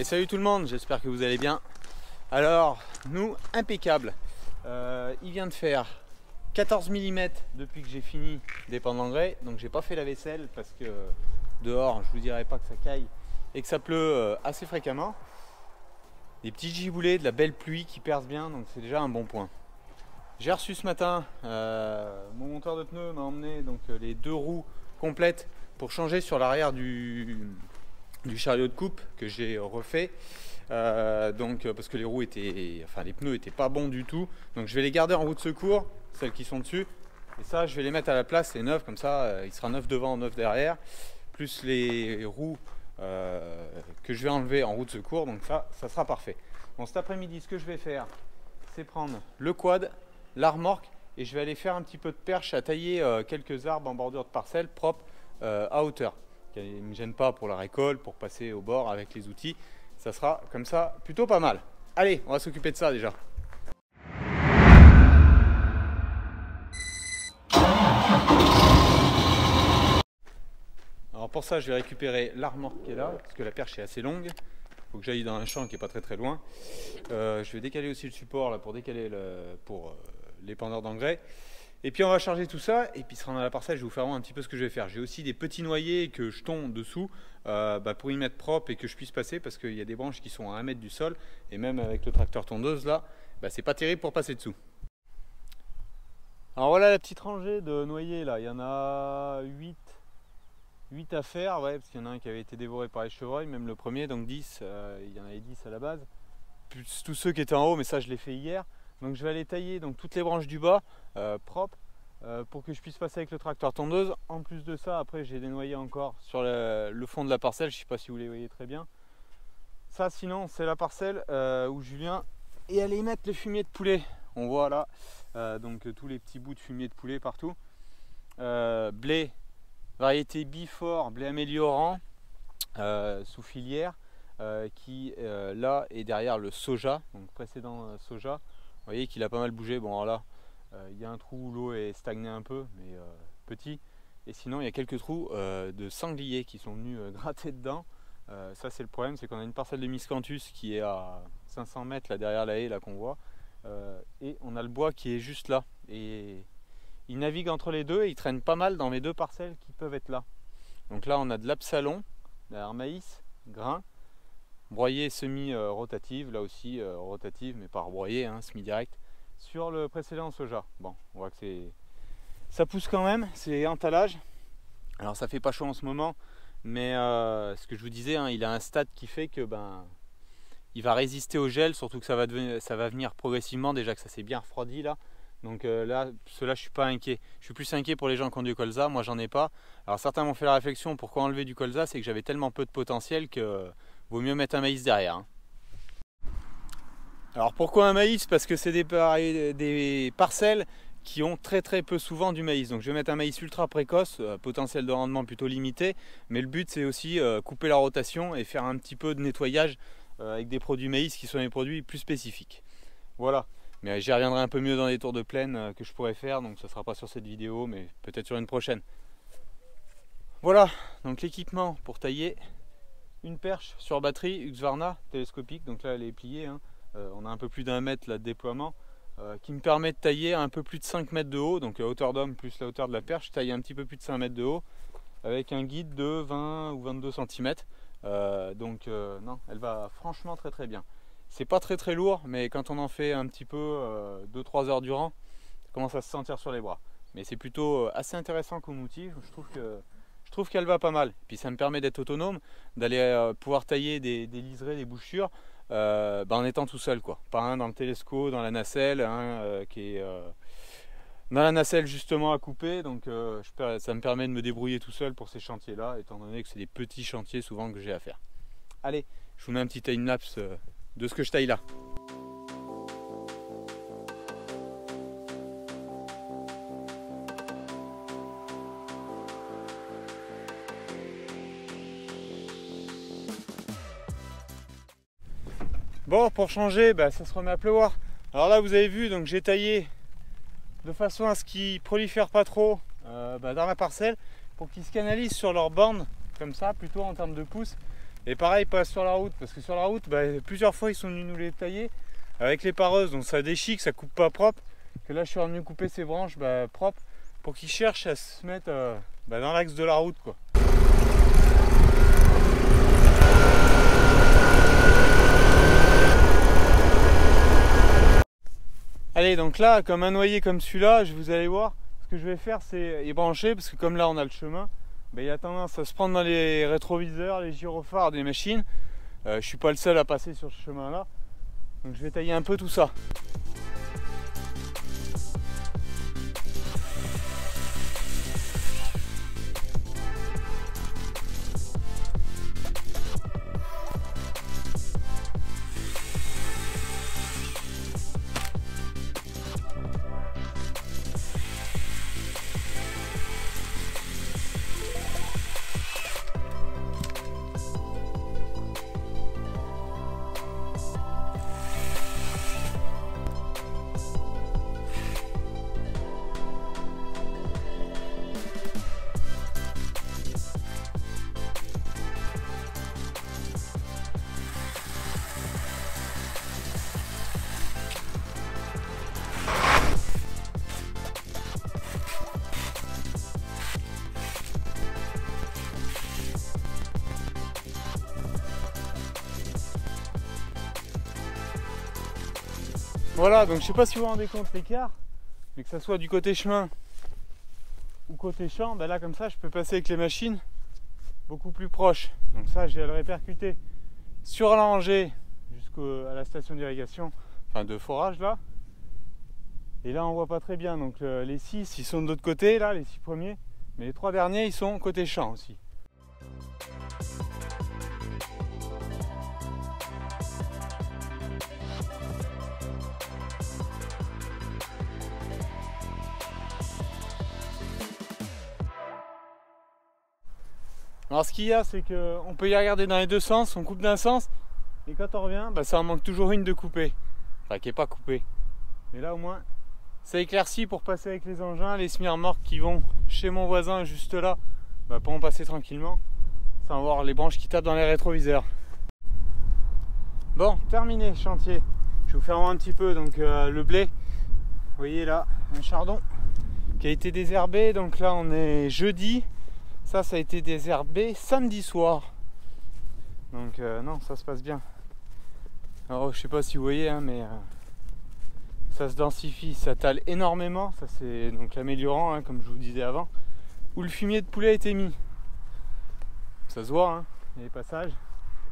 Et salut tout le monde, j'espère que vous allez bien. Alors, nous, impeccable. Il vient de faire 14 mm depuis que j'ai fini des pans d'engrais. Donc j'ai pas fait la vaisselle parce que dehors, je vous dirais pas que ça caille et que ça pleut assez fréquemment. Des petits giboulées, de la belle pluie qui perce bien, donc c'est déjà un bon point. J'ai reçu ce matin, mon monteur de pneus m'a emmené donc les deux roues complètes pour changer sur l'arrière du chariot de coupe que j'ai refait, donc parce que les roues étaient, enfin les pneus étaient pas bons du tout, donc je vais les garder en roue de secours, celles qui sont dessus, et ça je vais les mettre à la place, les neufs, comme ça il sera neuf devant, neuf derrière, plus les roues que je vais enlever en roue de secours, donc ça sera parfait. Bon, cet après-midi ce que je vais faire c'est prendre le quad, la remorque, et je vais aller faire un petit peu de perche à tailler quelques arbres en bordure de parcelle propres à hauteur. Qui ne me gêne pas pour la récolte, pour passer au bord avec les outils. Ça sera comme ça plutôt pas mal. Allez, on va s'occuper de ça déjà. Alors pour ça, je vais récupérer la remorque qui est là, parce que la perche est assez longue. Il faut que j'aille dans un champ qui n'est pas très loin. Je vais décaler aussi le support là, pour décaler l'épandeur d'engrais. Et puis on va charger tout ça, et puis se rendre à la parcelle, je vais vous faire voir un petit peu ce que je vais faire. J'ai aussi des petits noyers que je tombe dessous pour y mettre propre et que je puisse passer, parce qu'il y a des branches qui sont à 1 mètre du sol, et même avec le tracteur tondeuse là, c'est pas terrible pour passer dessous. Alors voilà la petite rangée de noyers là, il y en a 8 à faire, ouais, parce qu'il y en a un qui avait été dévoré par les chevreuils, même le premier, donc 10, il y en avait 10 à la base, plus tous ceux qui étaient en haut, mais ça je l'ai fait hier. Donc je vais aller tailler donc, toutes les branches du bas, propres, pour que je puisse passer avec le tracteur tondeuse. En plus de ça, après j'ai des noyers encore sur le fond de la parcelle, je ne sais pas si vous les voyez très bien. Ça sinon c'est la parcelle où je viens et aller mettre le fumier de poulet. On voit là donc tous les petits bouts de fumier de poulet partout. Blé, variété Bifort, blé améliorant, sous filière, qui là est derrière le soja, donc précédent soja. Vous voyez qu'il a pas mal bougé. Bon alors là, il y a un trou où l'eau est stagnée un peu, mais petit. Et sinon, il y a quelques trous de sangliers qui sont venus gratter dedans. Ça, c'est le problème, c'est qu'on a une parcelle de Miscanthus qui est à 500 mètres là, derrière la haie là qu'on voit. Et on a le bois qui est juste là. Et il navigue entre les deux et il traîne pas mal dans les deux parcelles qui peuvent être là. Donc là, on a de l'absalon, derrière maïs, grain. Broyer semi-rotative, là aussi rotative, mais par broyer, hein, semi-direct, sur le précédent soja. Bon, on voit que ça pousse quand même, c'est entalage. Alors ça fait pas chaud en ce moment, mais ce que je vous disais, hein, il a un stade qui fait que il va résister au gel, surtout que ça va venir progressivement, déjà que ça s'est bien refroidi là. Donc là, cela je suis pas inquiet. Je suis plus inquiet pour les gens qui ont du colza, moi j'en ai pas. Alors certains m'ont fait la réflexion, pourquoi enlever du colza, c'est que j'avais tellement peu de potentiel que... vaut mieux mettre un maïs derrière. Hein. Alors pourquoi un maïs? Parce que c'est des parcelles qui ont très peu souvent du maïs. Donc je vais mettre un maïs ultra précoce, potentiel de rendement plutôt limité. Mais le but c'est aussi couper la rotation et faire un petit peu de nettoyage avec des produits maïs qui sont des produits plus spécifiques. Voilà, mais j'y reviendrai un peu mieux dans les tours de plaine que je pourrais faire. Donc ça ne sera pas sur cette vidéo, mais peut-être sur une prochaine. Voilà, donc l'équipement pour tailler. Une perche sur batterie Husqvarna télescopique, donc là elle est pliée, hein. On a un peu plus d'1 mètre là, de déploiement, qui me permet de tailler un peu plus de 5 mètres de haut, donc la hauteur d'homme plus la hauteur de la perche, taille un petit peu plus de 5 mètres de haut, avec un guide de 20 ou 22 cm, donc elle va franchement très bien. C'est pas très lourd, mais quand on en fait un petit peu 2-3 heures durant, ça commence à se sentir sur les bras. Mais c'est plutôt assez intéressant comme outil, je trouve que... je trouve qu'elle va pas mal, puis ça me permet d'être autonome, d'aller pouvoir tailler des liserés, des bouchures, en étant tout seul quoi. Pas un dans le télescope, dans la nacelle, hein, qui est dans la nacelle justement à couper, donc ça me permet de me débrouiller tout seul pour ces chantiers là, étant donné que c'est des petits chantiers souvent que j'ai à faire. Allez, je vous mets un petit time-lapse de ce que je taille là. Bon, pour changer, ça se remet à pleuvoir. Alors là, vous avez vu, donc j'ai taillé de façon à ce qu'ils prolifèrent pas trop dans la parcelle, pour qu'ils se canalisent sur leurs bornes, comme ça, plutôt en termes de pouces. Et pareil, pas sur la route, parce que sur la route, bah, plusieurs fois ils sont venus nous les tailler avec les pareuses, donc ça déchique, ça coupe pas propre. Que là je suis venu couper ces branches bah, propres pour qu'ils cherchent à se mettre bah, dans l'axe de la route quoi. Allez, donc là, comme un noyer comme celui-là, vous allez voir, ce que je vais faire c'est y brancher, parce que comme là on a le chemin, bah, il y a tendance à se prendre dans les rétroviseurs, les gyrophares des machines. Je suis pas le seul à passer sur ce chemin là, donc je vais tailler un peu tout ça. Voilà, donc je sais pas si vous vous rendez compte l'écart, mais que ça soit du côté chemin ou côté champ, ben là comme ça je peux passer avec les machines beaucoup plus proches. Donc ça j'ai à le répercuter sur la rangée jusqu'à la station d'irrigation, enfin de forage là. Et là on voit pas très bien, donc les 6 ils sont de l'autre côté, là les 6 premiers, mais les 3 derniers ils sont côté champ aussi. Alors ce qu'il y a, c'est qu'on peut y regarder dans les deux sens, on coupe d'un sens, et quand on revient, bah, ça en manque toujours une de coupée, enfin qui n'est pas coupée. Mais là au moins, ça éclaircit pour passer avec les engins, les semi-remorques qui vont chez mon voisin juste là, bah, pour en passer tranquillement, sans voir les branches qui tapent dans les rétroviseurs. Bon, terminé chantier, je vais vous faire voir un petit peu donc, le blé. Vous voyez là, un chardon qui a été désherbé, donc là on est jeudi. Ça a été désherbé samedi soir. Donc non, ça se passe bien. Alors je sais pas si vous voyez, hein, mais ça se densifie, ça tale énormément. Ça c'est donc l'améliorant, hein, comme je vous disais avant. Où le fumier de poulet a été mis. Ça se voit, hein, il y a des passages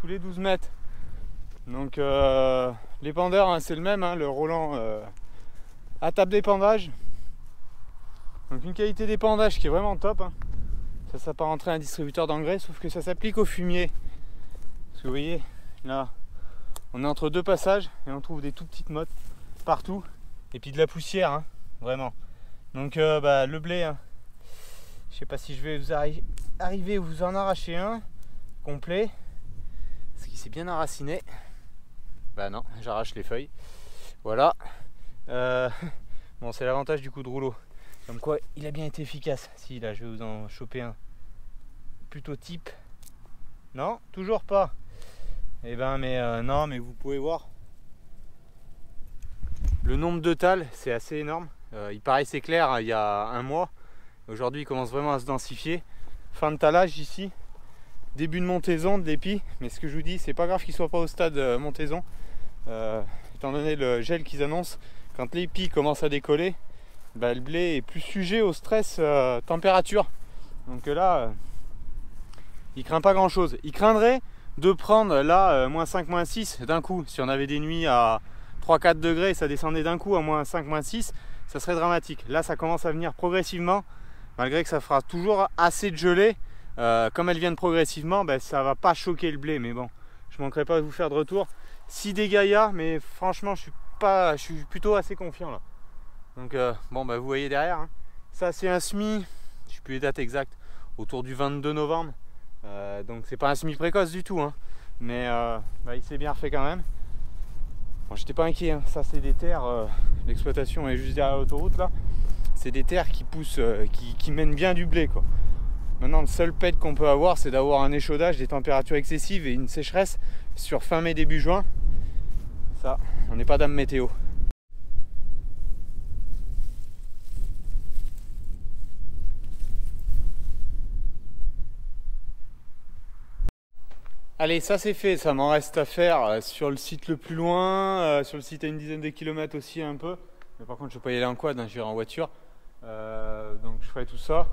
tous les 12 mètres. Donc l'épandeur, hein, c'est le même, hein, le Roland à table d'épandage. Donc une qualité d'épandage qui est vraiment top, hein. Ça s'apparenterait à un distributeur d'engrais, sauf que ça s'applique au fumier. Parce que vous voyez, là, on est entre deux passages et on trouve des tout petites mottes partout. Et puis de la poussière, hein, vraiment. Donc bah, le blé, hein, je sais pas si je vais vous arriver à vous en arracher un complet. Parce qu'il s'est bien enraciné. Bah non, j'arrache les feuilles. Voilà. Bon, c'est l'avantage du coup de rouleau. Comme quoi, il a bien été efficace. Si, là, je vais vous en choper un plutôt type. Non, toujours pas. Eh ben, mais non, mais vous pouvez voir. Le nombre de tales, c'est assez énorme. Il paraissait clair hein, il y a un mois. Aujourd'hui, il commence vraiment à se densifier. Fin de talage ici. Début de montaison de l'épi. Mais ce que je vous dis, c'est pas grave qu'il soit pas au stade montaison. Étant donné le gel qu'ils annoncent, quand l'épi commence à décoller, bah, le blé est plus sujet au stress température, donc là il craint pas grand chose. Il craindrait de prendre là moins 5 moins 6 d'un coup. Si on avait des nuits à 3-4 degrés, ça descendait d'un coup à moins 5 moins 6, ça serait dramatique. Là ça commence à venir progressivement, malgré que ça fera toujours assez de gelée. Comme elles viennent progressivement, bah, ça va pas choquer le blé, mais bon, je manquerai pas de vous faire de retour si des dégâts, mais franchement je suis plutôt assez confiant là. Donc bon bah vous voyez derrière, hein. Ça c'est un semis, je ne sais plus les dates exactes, autour du 22 novembre. Donc c'est pas un semis précoce du tout, hein. Mais bah, il s'est bien refait quand même. Bon, j'étais pas inquiet, hein. Ça c'est des terres, l'exploitation est juste derrière l'autoroute là. C'est des terres qui poussent, qui mènent bien du blé quoi. Maintenant, le seul pet qu'on peut avoir, c'est d'avoir un échaudage, des températures excessives et une sécheresse sur fin mai, début juin. Ça, on n'est pas dame météo. Allez, ça c'est fait, ça m'en reste à faire sur le site le plus loin, sur le site à une dizaine de kilomètres aussi un peu. Mais par contre, je ne peux pas y aller en quad, hein, j'irai en voiture. Donc je ferai tout ça.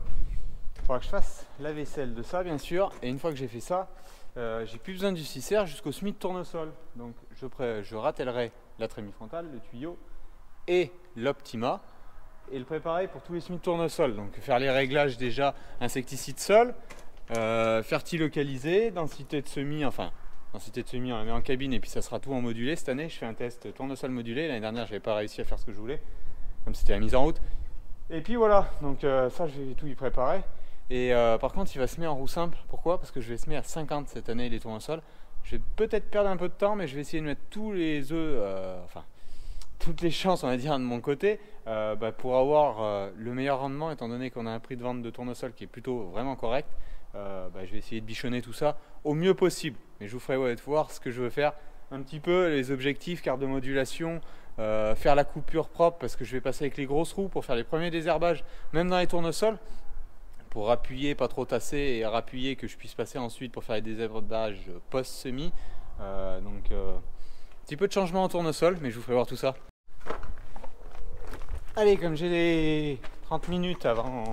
Il faudra que je fasse la vaisselle de ça, bien sûr. Et une fois que j'ai fait ça, j'ai plus besoin du scissaire jusqu'au semis de tournesol. Donc je ratellerai la trémifrontale, le tuyau et l'optima et le préparer pour tous les semis de tournesol. Donc faire les réglages déjà insecticide sol. Fertilocalisé, densité de semis, enfin densité de semis on la met en cabine et puis ça sera tout en modulé. Cette année je fais un test tournesol modulé, l'année dernière je n'avais pas réussi à faire ce que je voulais comme c'était la mise en route, et puis voilà. Donc ça je vais tout y préparer, et par contre il va semer en roue simple. Pourquoi? Parce que je vais semer à 50 cette année les tournesols. Je vais peut-être perdre un peu de temps, mais je vais essayer de mettre tous les œufs, enfin toutes les chances on va dire de mon côté, pour avoir le meilleur rendement, étant donné qu'on a un prix de vente de tournesol qui est plutôt vraiment correct. Je vais essayer de bichonner tout ça au mieux possible, mais je vous ferai voir ce que je veux faire un petit peu, les objectifs, carte de modulation, faire la coupure propre, parce que je vais passer avec les grosses roues pour faire les premiers désherbages, même dans les tournesols, pour appuyer, pas trop tasser et rappuyer, que je puisse passer ensuite pour faire les désherbages post-semis. Un petit peu de changement en tournesol, mais je vous ferai voir tout ça. Allez, comme j'ai les 30 minutes avant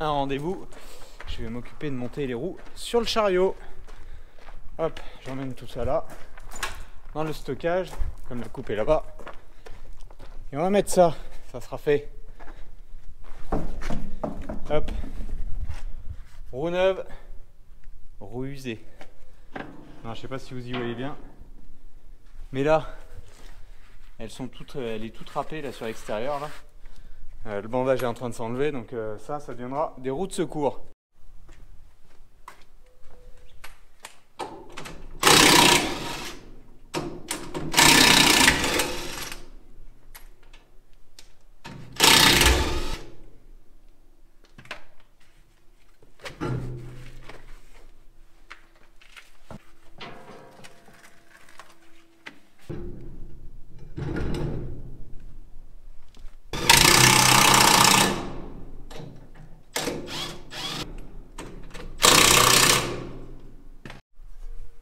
un rendez-vous, je vais m'occuper de monter les roues sur le chariot. Hop, j'emmène tout ça là, dans le stockage, comme la coupe est là-bas. Et on va mettre ça, ça sera fait. Hop, roue neuve, roue usée. Non, je sais pas si vous y voyez bien, mais là, elle est toute râpée là sur l'extérieur. Le bandage est en train de s'enlever, donc ça deviendra des roues de secours.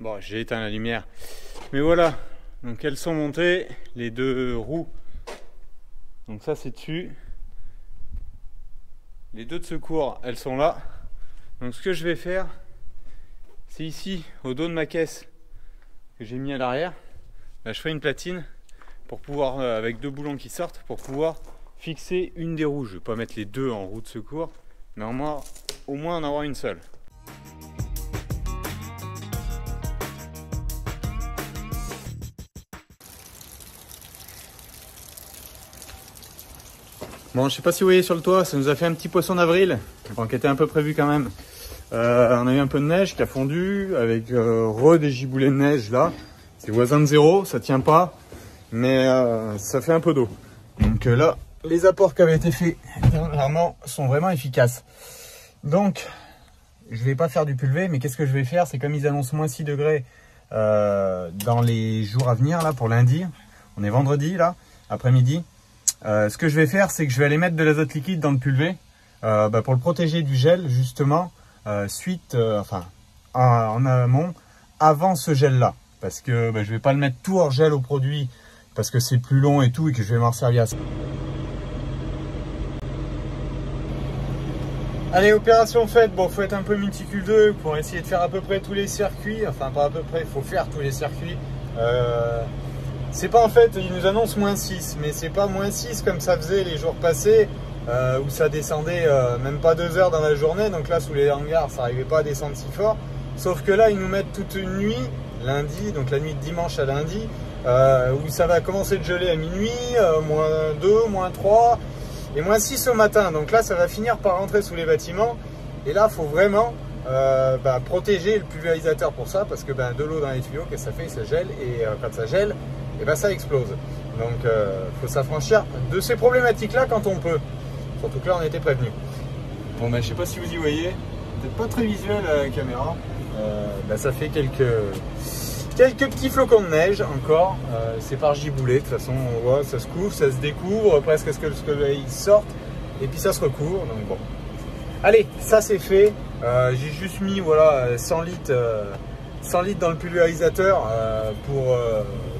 Bon, j'ai éteint la lumière, mais voilà, donc elles sont montées, les deux roues, donc ça c'est dessus, les deux de secours elles sont là. Donc ce que je vais faire, c'est ici au dos de ma caisse que j'ai mis à l'arrière, là je fais une platine pour pouvoir, avec deux boulons qui sortent, pour pouvoir fixer une des roues. Je ne vais pas mettre les deux en roue de secours, mais au moins en avoir une seule. Bon, je sais pas si vous voyez sur le toit, ça nous a fait un petit poisson d'avril, qui était un peu prévu quand même. On a eu un peu de neige qui a fondu, avec des giboulets de neige là. C'est voisin de zéro, ça tient pas, mais ça fait un peu d'eau. Donc là, les apports qui avaient été faits dernièrement sont vraiment efficaces. Donc, je vais pas faire du pulvé, mais qu'est-ce que je vais faire? C'est comme ils annoncent moins 6 degrés dans les jours à venir, là pour lundi. On est vendredi là, après-midi. Ce que je vais faire, c'est que je vais aller mettre de l'azote liquide dans le pulvé pour le protéger du gel, justement, en amont, avant ce gel-là. Parce que je ne vais pas le mettre tout hors gel au produit, parce que c'est plus long et tout, et que je vais m'en servir à ça. Allez, opération faite. Bon, il faut être un peu méticuleux pour essayer de faire à peu près tous les circuits. Enfin, pas à peu près, il faut faire tous les circuits. C'est pas, en fait, ils nous annoncent moins 6, mais c'est pas moins 6 comme ça faisait les jours passés, où ça descendait même pas 2 heures dans la journée. Donc là, sous les hangars, ça n'arrivait pas à descendre si fort. Sauf que là, ils nous mettent toute une nuit, lundi, donc la nuit de dimanche à lundi, où ça va commencer de geler à minuit, moins 2, moins 3, et moins 6 au matin. Donc là, ça va finir par rentrer sous les bâtiments. Et là, il faut vraiment protéger le pulvérisateur pour ça, parce que de l'eau dans les tuyaux, qu'est-ce que ça fait? Ça gèle, et quand ça gèle, et ça explose. Donc faut s'affranchir de ces problématiques là quand on peut, surtout que là on était prévenu. Bon, je sais pas si vous y voyez, peut-être pas très visuel à la caméra, ça fait quelques petits flocons de neige encore. C'est par giboulé, de toute façon on voit, ça se couvre, ça se découvre presque à ce que le soleil sorte et puis ça se recouvre. Donc bon, allez, ça c'est fait. J'ai juste mis voilà 100 litres dans le pulvérisateur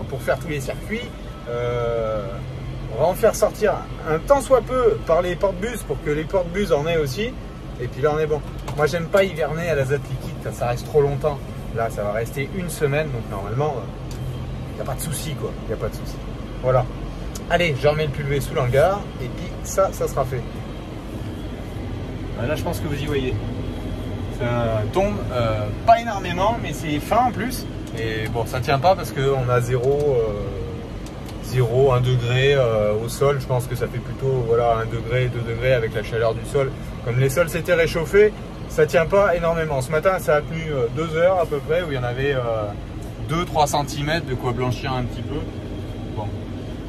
pour faire tous les circuits. On va en faire sortir un tant soit peu par les porte-bus pour que les porte-bus en aient aussi. Et puis là on est bon. Moi j'aime pas hiverner à l'azote liquide quand ça reste trop longtemps. Là ça va rester une semaine, donc normalement il n'y a pas de souci quoi. Il n'y a pas de souci. Voilà. Allez, je remets le pulvé sous l'hangar et puis ça sera fait. Là je pense que vous y voyez. Ça tombe pas énormément, mais c'est fin en plus. Et bon, ça tient pas parce qu'on a 1 degré au sol. Je pense que ça fait plutôt voilà, 1 degré, 2 degrés avec la chaleur du sol. Comme les sols s'étaient réchauffés, ça tient pas énormément. Ce matin, ça a tenu 2 heures à peu près où il y en avait 2-3 cm de quoi blanchir un petit peu. Bon.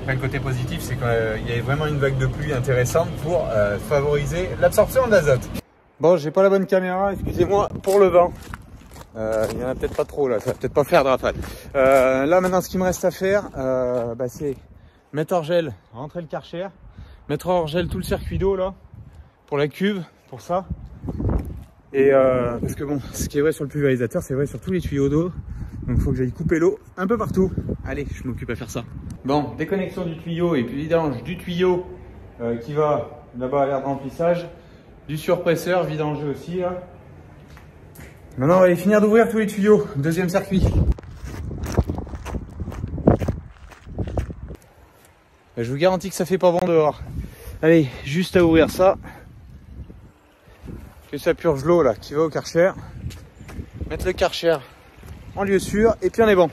Après, le côté positif, c'est qu'il y avait vraiment une vague de pluie intéressante pour favoriser l'absorption de l'azote. Bon, j'ai pas la bonne caméra, excusez-moi pour le vent. Il y en a peut-être pas trop là, ça va peut-être pas faire de rafale. Là maintenant ce qui me reste à faire, c'est mettre hors gel, rentrer le Karcher, mettre hors gel tout le circuit d'eau là, pour la cuve, pour ça. Et parce que bon, ce qui est vrai sur le pulvérisateur, c'est vrai sur tous les tuyaux d'eau. Donc il faut que j'aille couper l'eau un peu partout. Allez, je m'occupe à faire ça. Bon, déconnexion du tuyau et puis vidange du tuyau qui va là-bas à l'air de remplissage, du surpresseur, vidange aussi là. Maintenant, on va aller finir d'ouvrir tous les tuyaux. Deuxième circuit. Je vous garantis que ça fait pas bon dehors. Allez, juste à ouvrir ça. Que ça purge l'eau là, qui va au Karcher. Mettre le Karcher en lieu sûr et puis on est bon.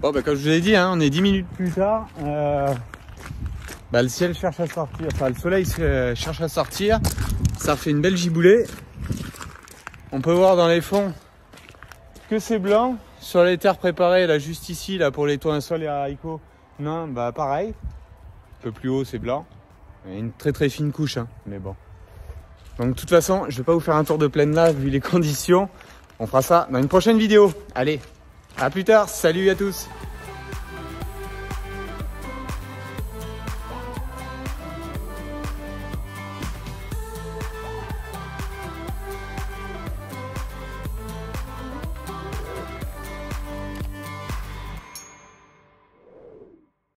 Bon, comme je vous ai dit, hein, on est 10 minutes plus tard. Le ciel cherche à sortir. Enfin, le soleil cherche à sortir. Ça fait une belle giboulée. On peut voir dans les fonds que c'est blanc. Sur les terres préparées, là juste ici, là pour les toits insols et haricots, non, bah pareil. Un peu plus haut, c'est blanc. Et une très très fine couche, hein, mais bon. Donc de toute façon, je vais pas vous faire un tour de plaine là, vu les conditions. On fera ça dans une prochaine vidéo. Allez, à plus tard, salut à tous.